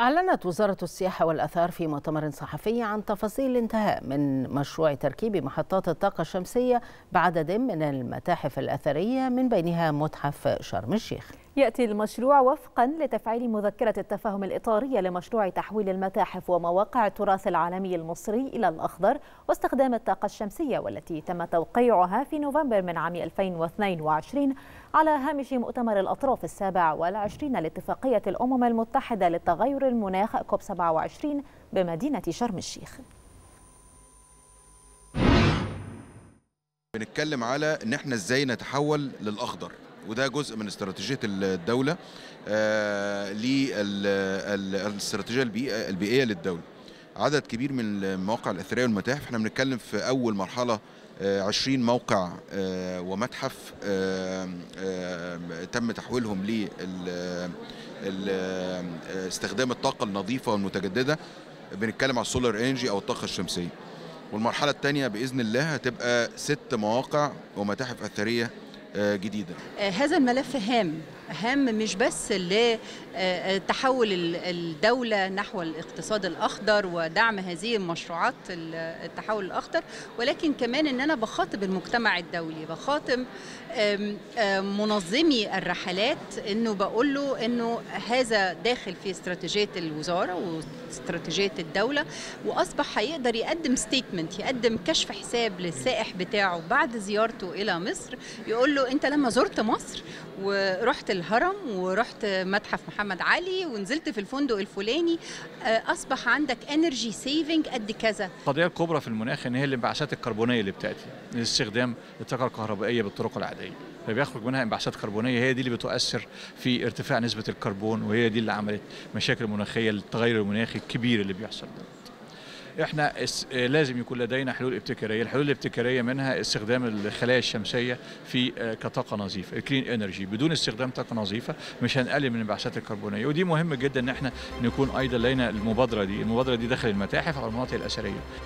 أعلنت وزارة السياحة والآثار في مؤتمر صحفي عن تفاصيل الانتهاء من مشروع تركيب محطات الطاقة الشمسية بعدد من المتاحف الأثرية من بينها متحف شرم الشيخ. يأتي المشروع وفقا لتفعيل مذكرة التفاهم الإطارية لمشروع تحويل المتاحف ومواقع التراث العالمي المصري إلى الأخضر واستخدام الطاقة الشمسية، والتي تم توقيعها في نوفمبر من عام 2022 على هامش مؤتمر الأطراف 27 لاتفاقية الأمم المتحدة للتغير المناخ كوب 27 بمدينة شرم الشيخ. بنتكلم على إن احنا ازاي نتحول للأخضر، وده جزء من استراتيجية الدولة للاستراتيجية البيئية للدولة. عدد كبير من المواقع الأثرية والمتاحف، احنا بنتكلم في أول مرحلة 20 موقع ومتحف تم تحويلهم لاستخدام الطاقة النظيفة والمتجددة، بنتكلم على السولار انرجي أو الطاقة الشمسية. والمرحلة الثانية بإذن الله هتبقى 6 مواقع ومتاحف أثرية جديدة. هذا الملف هام مش بس لتحول الدولة نحو الاقتصاد الأخضر ودعم هذه المشروعات التحول الأخضر، ولكن كمان إن أنا بخاطب المجتمع الدولي، بخاطب منظمي الرحلات، إنه بقول له إنه هذا داخل في استراتيجية الوزارة واستراتيجية الدولة، وأصبح هيقدر يقدم ستيتمنت، يقدم كشف حساب للسائح بتاعه بعد زيارته إلى مصر، يقول له أنت لما زرت مصر ورحت الهرم ورحت متحف محمد علي ونزلت في الفندق الفلاني اصبح عندك انرجي سيفنج قد كذا. القضيه الكبرى في المناخ ان هي الانبعاثات الكربونيه اللي بتاتي من استخدام الطاقه الكهربائيه بالطرق العاديه، فبيخرج منها انبعاثات كربونيه، هي دي اللي بتؤثر في ارتفاع نسبه الكربون، وهي دي اللي عملت مشاكل مناخيه، التغير المناخي الكبير اللي بيحصل ده. احنا لازم يكون لدينا حلول ابتكاريه، الحلول الابتكاريه منها استخدام الخلايا الشمسيه في كطاقه نظيفه، الكلين انرجي، بدون استخدام طاقه نظيفه مش هنقلل من الانبعاثات الكربونيه، ودي مهم جدا ان احنا نكون ايضا لدينا المبادره دي داخل المتاحف او المناطق الاثريه.